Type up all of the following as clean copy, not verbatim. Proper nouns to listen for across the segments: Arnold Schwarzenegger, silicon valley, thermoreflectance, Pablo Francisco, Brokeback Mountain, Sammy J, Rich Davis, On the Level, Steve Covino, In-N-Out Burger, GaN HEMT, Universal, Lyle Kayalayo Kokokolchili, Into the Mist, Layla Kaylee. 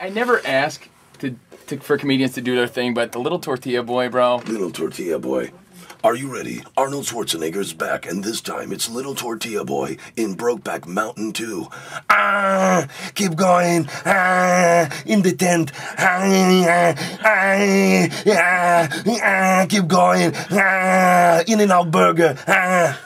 I never ask for comedians to do their thing, but the little tortilla boy, bro. Little tortilla boy. Are you ready? Arnold Schwarzenegger's back, and this time it's Little Tortilla Boy in Brokeback Mountain 2. Ah, keep going. Ah, in the tent. Ah, ah, ah, ah, keep going. Ah, In-N-Out Burger. Ah.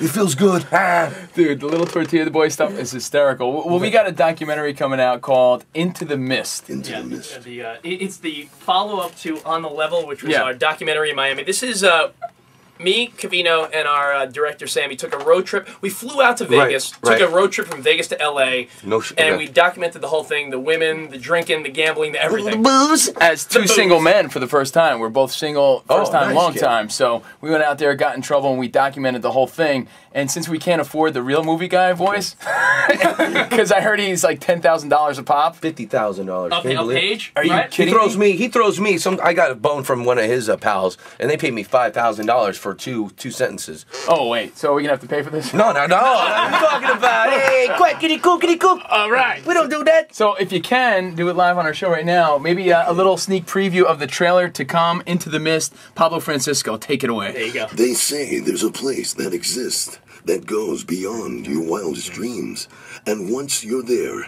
It feels good. Ah. Dude, the Little Tortilla Boy stuff is hysterical. Well, we got a documentary coming out called Into the Mist. Into the Mist. It's the follow-up to On the Level, which was our documentary in Miami. This is me, Covino, and our director, Sammy, took a road trip. We flew out to Vegas, took a road trip from Vegas to L.A., and we documented the whole thing, the women, the drinking, the gambling, the everything. The booze! As two single men for the first time. We're both single, first time, long time. So we went out there, got in trouble, and we documented the whole thing. And since we can't afford the real movie guy voice, because I heard he's like $10,000 a pop. $50,000. Up page? Are you kidding me? He throws me. I got a bone from one of his pals, and they paid me $5,000 for two sentences. Oh, wait. So are we going to have to pay for this? No, no, no. What are you talking about? Hey, quackity-cookity-cook. All right. We don't do that. So if you can, do it live on our show right now. Maybe a little sneak preview of the trailer to come, Into the Mist. Pablo Francisco, take it away. There you go. They say there's a place that exists that goes beyond your wildest dreams. And once you're there,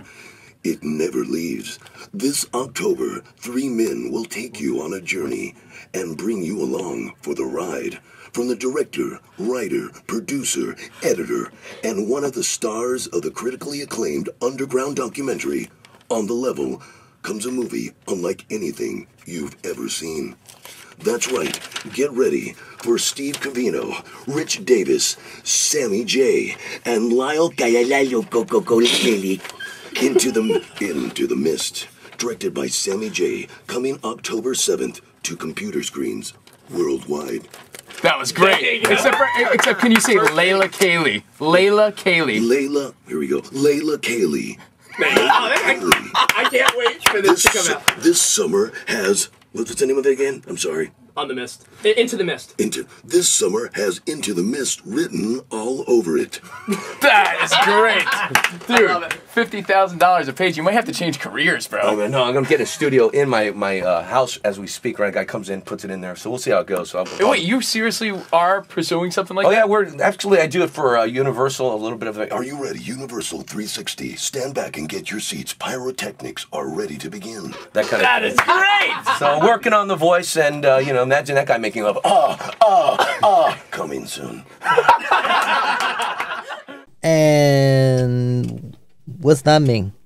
it never leaves. This October, 3 men will take you on a journey and bring you along for the ride. From the director, writer, producer, editor, and one of the stars of the critically acclaimed underground documentary, On the Level, comes a movie unlike anything you've ever seen. That's right. Get ready for Steve Covino, Rich Davis, Sammy J, and Lyle Kayalayo Kokokolchili. Into the Mist, directed by Sammy J, coming October 7th to computer screens worldwide. That was great. Except can you say Layla Kaylee? Layla Kaylee. Layla, here we go. Layla Kaylee. I can't wait for this to come out. This summer has... What's the name of it again? I'm sorry. On the Mist. Into the Mist. This summer has Into the Mist written all over it. That is great. Dude, I love it. $50,000 a page. You might have to change careers, bro. Oh, man, no, I'm going to get a studio in my house as we speak. Right, a guy comes in, puts it in there. So we'll see how it goes. So wait, you seriously are pursuing something like that? Oh, yeah. Actually, I do it for Universal, a little bit of it. Are you ready? Universal 360. Stand back and get your seats. Pyrotechnics are ready to begin. That kind of thing. That is great. So working on the voice and, you know, imagine that guy making love. Coming soon. And what's that mean?